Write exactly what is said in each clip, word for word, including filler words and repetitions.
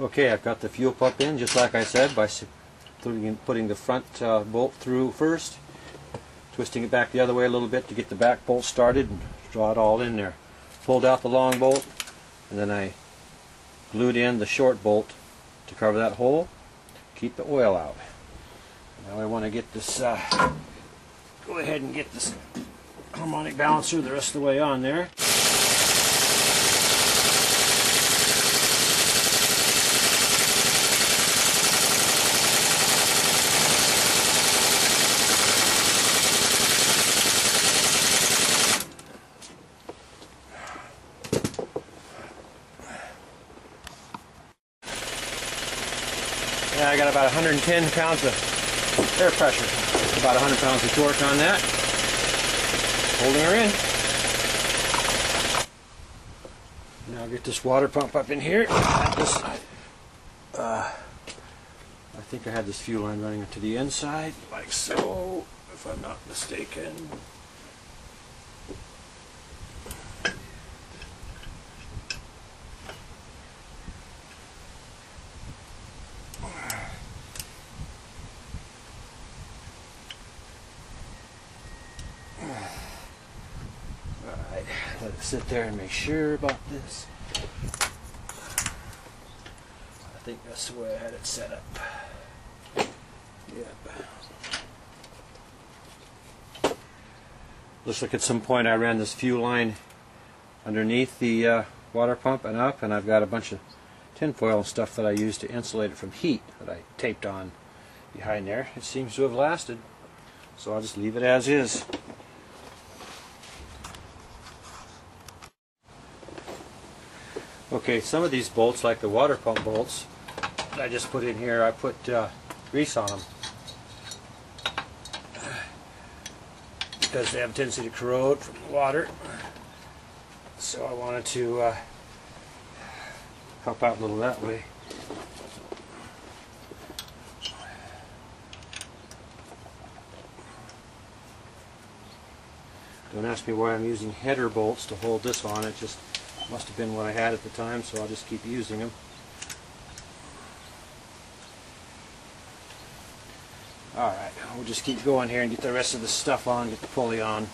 Okay, I've got the fuel pump in just like I said, by putting the front uh, bolt through first, twisting it back the other way a little bit to get the back bolt started and draw it all in there. Pulled out the long bolt, and then I glued in the short bolt to cover that hole, keep the oil out. Now I want to get this, uh, go ahead and get this harmonic balancer the rest of the way on there. Yeah, I got about one hundred ten pounds of air pressure, about one hundred pounds of torque on that. Holding her in. Now get this water pump up in here. This, uh, I think I had this fuel line running to the inside, like so, if I'm not mistaken. Sit there and make sure about this. I think that's the way I had it set up. Yep. Looks like at some point I ran this fuel line underneath the uh, water pump and up, and I've got a bunch of tin foil and stuff that I used to insulate it from heat that I taped on behind there. It seems to have lasted, so I'll just leave it as is. Okay, some of these bolts, like the water pump bolts that I just put in here, I put uh, grease on them because they have a tendency to corrode from the water. So I wanted to uh, help out a little that way. Don't ask me why I'm using header bolts to hold this on. It just must have been what I had at the time, so I'll just keep using them. Alright, we'll just keep going here and get the rest of the stuff on, get the pulley on.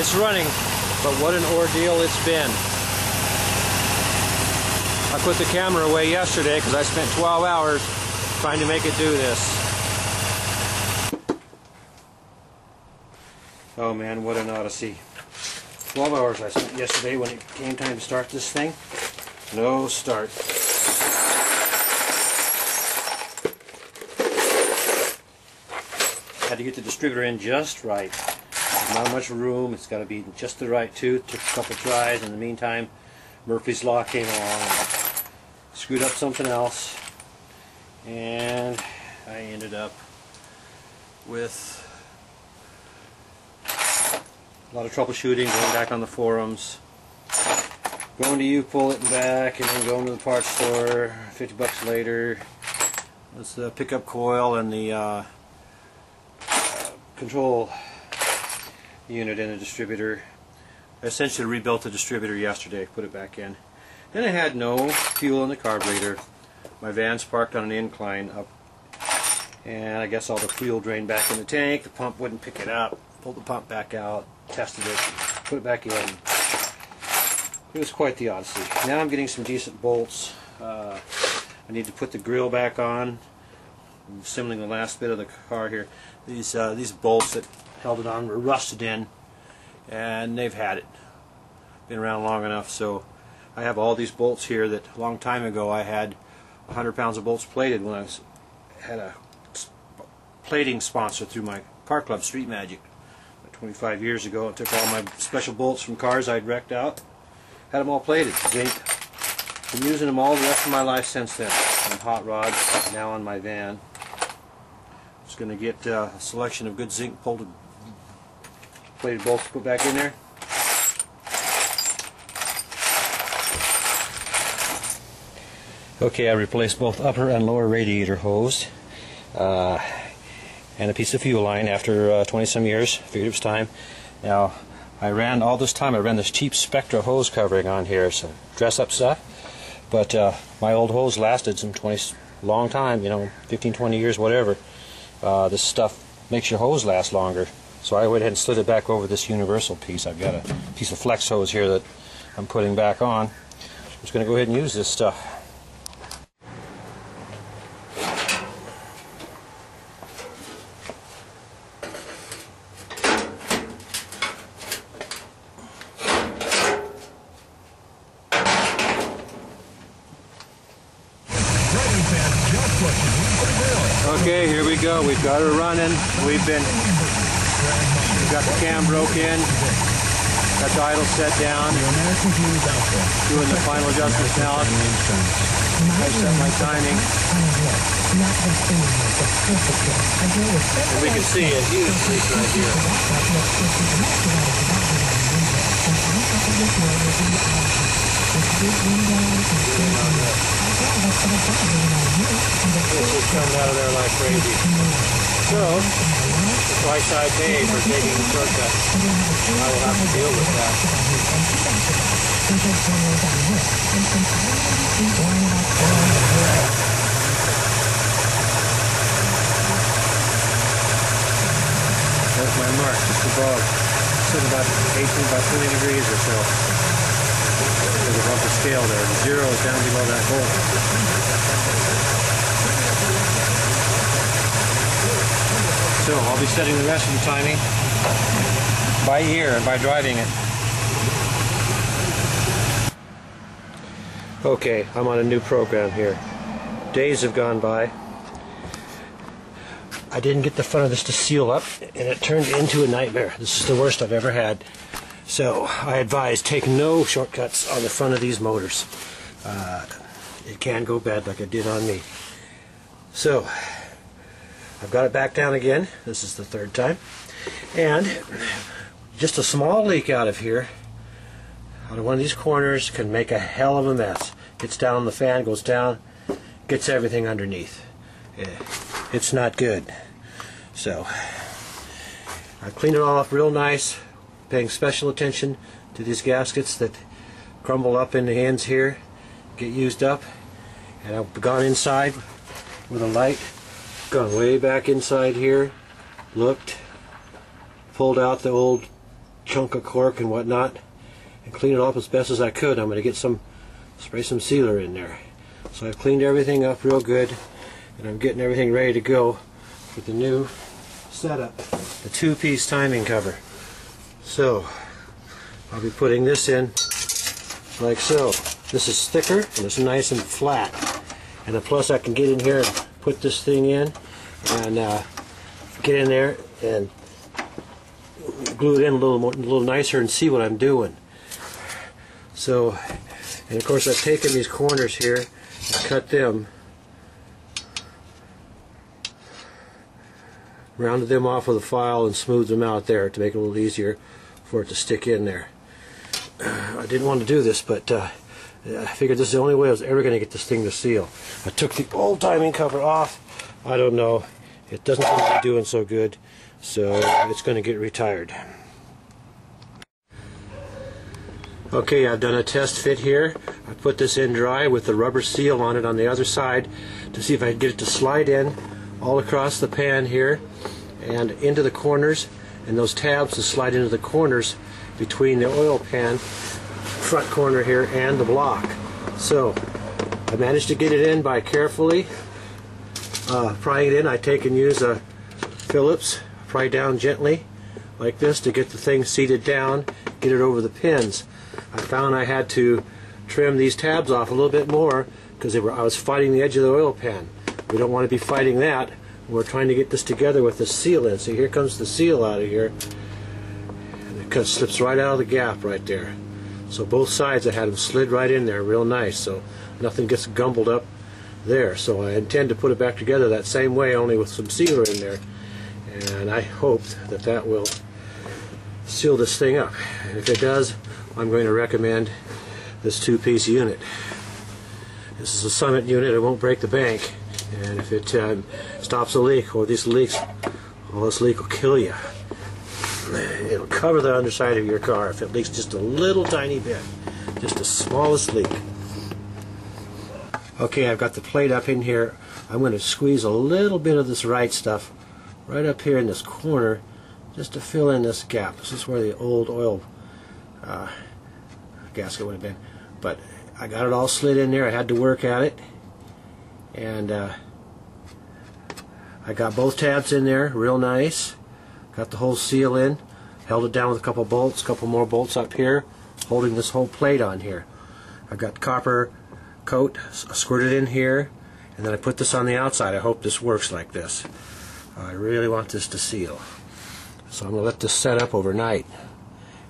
It's running, but what an ordeal it's been. I put the camera away yesterday because I spent twelve hours trying to make it do this. Oh man, what an odyssey. twelve hours I spent yesterday when it came time to start this thing. No start. Had to get the distributor in just right. There's not much room, it's got to be just the right tooth. Took a couple tries. In the meantime, Murphy's Law came along. Screwed up something else, and I ended up with a lot of troubleshooting, going back on the forums, going to U-Pull-It and back, and then going to the parts store. fifty bucks later, it's the pickup coil and the uh, uh, control unit and the distributor. I essentially rebuilt the distributor yesterday, put it back in. And I had no fuel in the carburetor. My van's parked on an incline up, and I guess all the fuel drained back in the tank. The pump wouldn't pick it up. Pulled the pump back out, tested it, put it back in. It was quite the odyssey. Now I'm getting some decent bolts. Uh, I need to put the grill back on. I'm assembling the last bit of the car here. These uh, these bolts that held it on were rusted in, and they've had it. Been around long enough, so. I have all these bolts here that a long time ago I had one hundred pounds of bolts plated when I was, had a plating sponsor through my car club, Street Magic, twenty-five years ago. I took all my special bolts from cars I'd wrecked out, had them all plated, zinc. Been using them all the rest of my life since then. On hot rods, now on my van. Just going to get uh, a selection of good zinc plated bolts to put back in there. Okay, I replaced both upper and lower radiator hose. uh, and a piece of fuel line after uh, twenty some years. Figured it was time. Now, I ran all this time, I ran this cheap Spectra hose covering on here, some dress up stuff, but uh, my old hose lasted some twenty, long time, you know, fifteen, twenty years, whatever. Uh, this stuff makes your hose last longer. So I went ahead and slid it back over this universal piece. I've got a piece of flex hose here that I'm putting back on. I'm just going to go ahead and use this stuff. Okay, here we go. We've got her running. We've been, we've got the cam broke in, got the idle set down, doing the final adjustments now. I set my timing. And we can see a huge leak right here. It's coming out of there like crazy. So, twice I pay for taking the shortcut. I will have to deal with that. There's my mark, just above. It's at about eighteen, about twenty degrees or so. There's a bump of scale there. The zero is down below that hole. So I'll be setting the rest of the timing by ear and by driving it. Okay, I'm on a new program here. Days have gone by. I didn't get the front of this to seal up, and it turned into a nightmare. This is the worst I've ever had. So I advise take no shortcuts on the front of these motors. Uh, it can go bad like it did on me. So I've got it back down again. This is the third time. And just a small leak out of here, out of one of these corners, can make a hell of a mess. Gets down, the fan goes down, gets everything underneath. It's not good. So I've cleaned it all up real nice, paying special attention to these gaskets that crumble up in the ends here, get used up. And I've gone inside with a light. Gone way back inside here, looked, pulled out the old chunk of cork and whatnot, and cleaned it off as best as I could. I'm going to get some, spray some sealer in there. So I've cleaned everything up real good, and I'm getting everything ready to go for the new setup, the two-piece timing cover. So I'll be putting this in like so. This is thicker and it's nice and flat, and then plus I can get in here and put this thing in and uh, get in there and glue it in a little more, a little nicer, and see what I'm doing. So, and of course I've taken these corners here and cut them, rounded them off with a file and smoothed them out there to make it a little easier for it to stick in there. Uh, I didn't want to do this, but uh, I figured this is the only way I was ever going to get this thing to seal. I took the old timing cover off. I don't know. It doesn't seem to be doing so good, so it's going to get retired. Okay, I've done a test fit here. I put this in dry with the rubber seal on it on the other side to see if I could get it to slide in all across the pan here and into the corners, and those tabs to slide into the corners between the oil pan front corner here and the block. So I managed to get it in by carefully uh, prying it in. I take and use a Phillips, pry down gently like this to get the thing seated down, get it over the pins. I found I had to trim these tabs off a little bit more because they were, I was fighting the edge of the oil pan. We don't want to be fighting that. We're trying to get this together with the seal in. So here comes the seal out of here, and it kind of slips right out of the gap right there. So both sides I had them slid right in there real nice, so nothing gets gumbled up there. So I intend to put it back together that same way, only with some sealer in there. And I hope that that will seal this thing up. And if it does, I'm going to recommend this two-piece unit. This is a Summit unit. It won't break the bank. and if it uh, stops a leak, or this leaks, well, this leak will kill you. It'll cover the underside of your car if it leaks just a little tiny bit, just the smallest leak. Okay, I've got the plate up in here. I'm going to squeeze a little bit of this right stuff right up here in this corner just to fill in this gap. This is where the old oil uh, gasket would have been. But I got it all slid in there. I had to work at it. And uh, I got both tabs in there real nice. Got the whole seal in. Held it down with a couple bolts, a couple more bolts up here, holding this whole plate on here. I've got copper coat squirted in here, and then I put this on the outside. I hope this works like this. I really want this to seal. So I'm going to let this set up overnight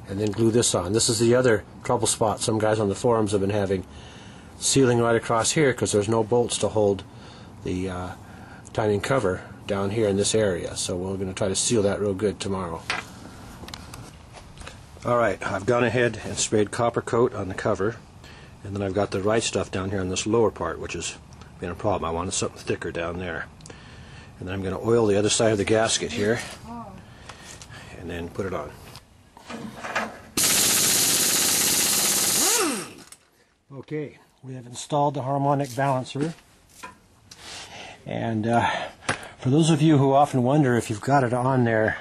and then glue this on. This is the other trouble spot some guys on the forums have been having, sealing right across here because there's no bolts to hold the uh, timing cover down here in this area. So we're going to try to seal that real good tomorrow. Alright, I've gone ahead and sprayed copper coat on the cover, and then I've got the right stuff down here on this lower part, which has been a problem. I wanted something thicker down there. And then I'm going to oil the other side of the gasket here and then put it on. Okay, we have installed the harmonic balancer, and uh, for those of you who often wonder if you've got it on there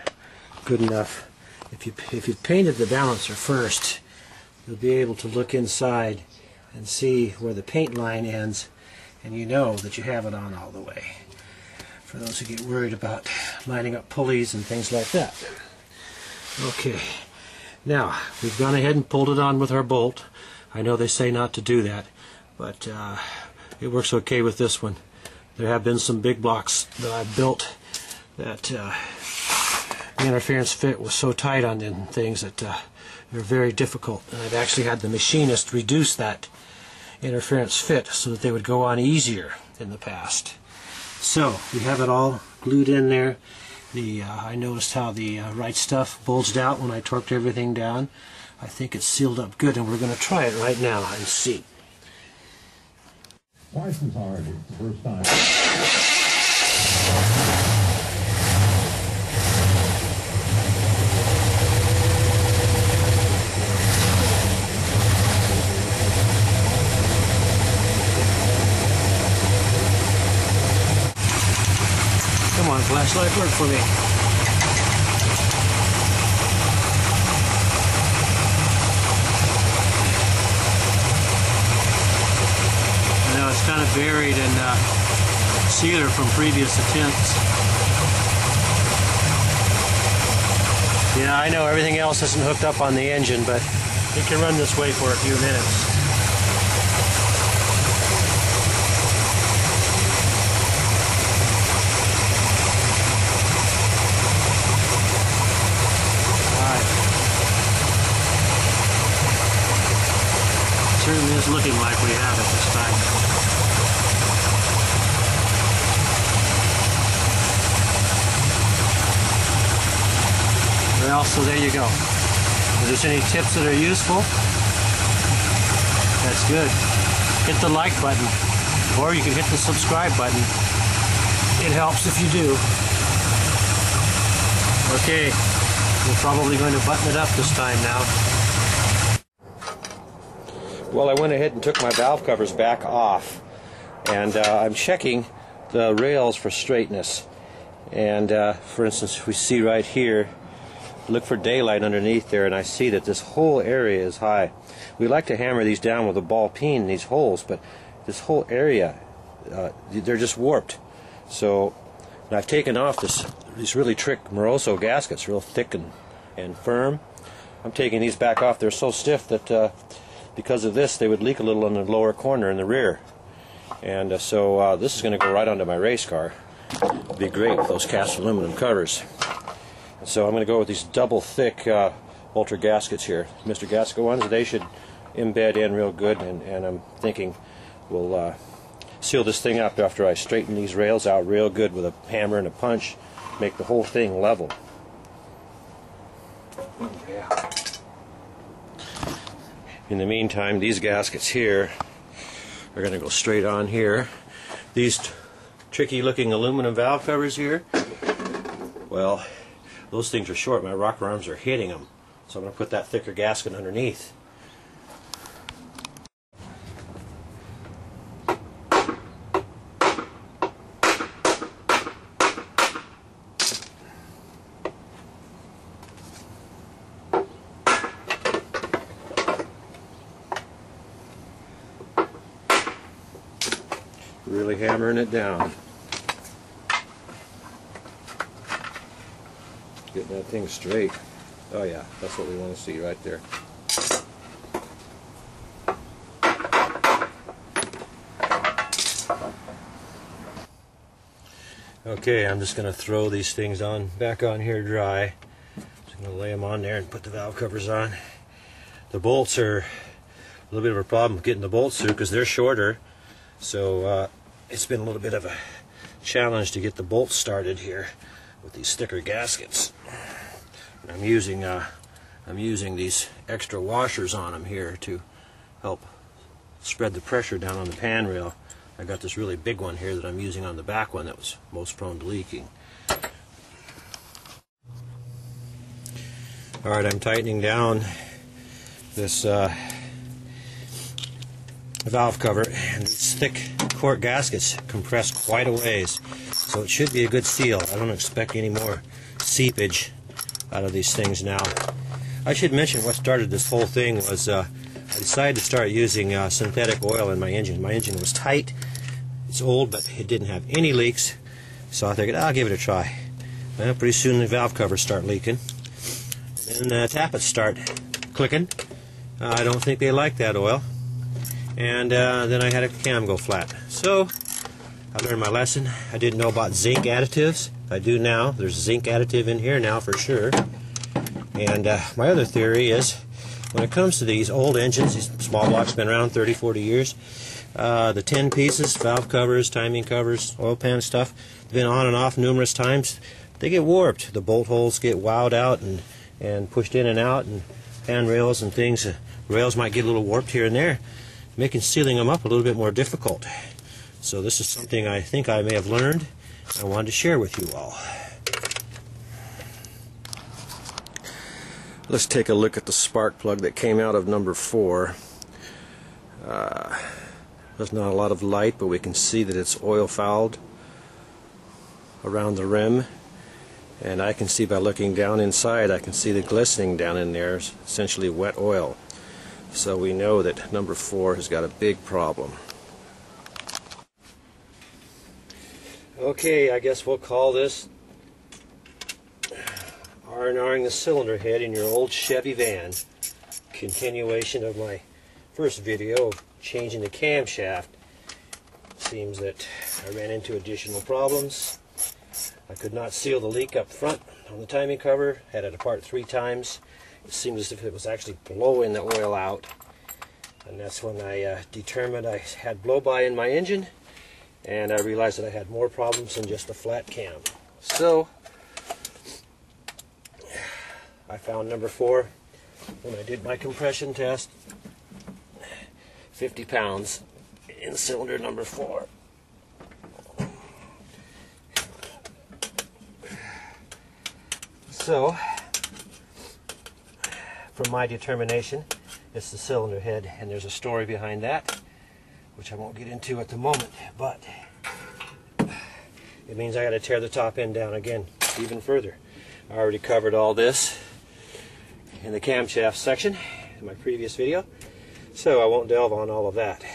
good enough, if you if you've painted the balancer first, you'll be able to look inside and see where the paint line ends, and you know that you have it on all the way. For those who get worried about lining up pulleys and things like that. Okay, now we've gone ahead and pulled it on with our bolt. I know they say not to do that, but uh, it works okay with this one. There have been some big blocks that I've built that uh, the interference fit was so tight on them things that uh, they're very difficult, and I've actually had the machinist reduce that interference fit so that they would go on easier in the past. So we have it all glued in there. The uh, I noticed how the uh, right stuff bulged out when I torqued everything down. I think it's sealed up good, and we're going to try it right now and see. Twice as hard as the first time. Flashlight worked for me. I know it's kind of buried in uh, sealer from previous attempts. Yeah, I know everything else isn't hooked up on the engine, but it can run this way for a few minutes. Certainly is looking like we have it this time. Well, so there you go. If there's any tips that are useful, that's good. Hit the like button, or you can hit the subscribe button. It helps if you do. Okay, we're probably going to button it up this time now. Well, I went ahead and took my valve covers back off, and uh, I'm checking the rails for straightness. And uh, for instance, we see right here, look for daylight underneath there, and I see that this whole area is high. We like to hammer these down with a ball peen, these holes, but this whole area, uh, they're just warped. So and I've taken off this these really trick Moroso gaskets, real thick and, and firm. I'm taking these back off. They're so stiff that uh, because of this, they would leak a little on the lower corner in the rear. And uh, so uh, this is going to go right onto my race car. It'd be great with those cast aluminum covers. And so I'm going to go with these double thick uh, Ultra gaskets here, Mister Gasket ones. They should embed in real good, and, and I'm thinking we'll uh, seal this thing up after I straighten these rails out real good with a hammer and a punch, make the whole thing level. Yeah. In the meantime, these gaskets here are going to go straight on here. These tricky looking aluminum valve covers here. Well, those things are short. My rocker arms are hitting them. So I'm going to put that thicker gasket underneath. Really hammering it down. Getting that thing straight. Oh yeah, that's what we want to see right there. Okay, I'm just going to throw these things on back on here dry. Just going to lay them on there and put the valve covers on. The bolts are a little bit of a problem getting the bolts through because they're shorter. So uh, it's been a little bit of a challenge to get the bolts started here with these thicker gaskets. I'm using uh, I'm using these extra washers on them here to help spread the pressure down on the pan rail. I got this really big one here that I'm using on the back one that was most prone to leaking. All right, I'm tightening down this uh, valve cover, and these thick quart gaskets compress quite a ways, so it should be a good seal. I don't expect any more seepage out of these things now. I should mention what started this whole thing was uh, I decided to start using uh, synthetic oil in my engine. My engine was tight, it's old, but it didn't have any leaks, so I figured I'll give it a try. Well, pretty soon the valve covers start leaking, and then the tappets start clicking. Uh, I don't think they like that oil, and uh, then I had a cam go flat. So I learned my lesson. I didn't know about zinc additives. I do now. There's zinc additive in here now for sure. And uh, my other theory is, when it comes to these old engines, these small blocks been around thirty, forty years, uh, the tin pieces, valve covers, timing covers, oil pan stuff, been on and off numerous times. They get warped. The bolt holes get wowed out and, and pushed in and out, and pan rails and things. Uh, rails might get a little warped here and there, making sealing them up a little bit more difficult. So this is something I think I may have learned. I wanted to share with you all. Let's take a look at the spark plug that came out of number four. Uh, there's not a lot of light, but we can see that it's oil fouled around the rim, and I can see by looking down inside, I can see the glistening down in there, is essentially wet oil. So we know that number four has got a big problem. Okay, I guess we'll call this R and R-ing the cylinder head in your old Chevy van. Continuation of my first video of changing the camshaft. Seems that I ran into additional problems. I could not seal the leak up front on the timing cover. Had it apart three times. It seemed as if it was actually blowing the oil out. And that's when I uh, determined I had blow-by in my engine. And I realized that I had more problems than just a flat cam. So I found number four when I did my compression test. fifty pounds in cylinder number four. So from my determination, it's the cylinder head, and there's a story behind that, which I won't get into at the moment, but it means I got to tear the top end down again, even further. I already covered all this in the camshaft section in my previous video, so I won't delve on all of that.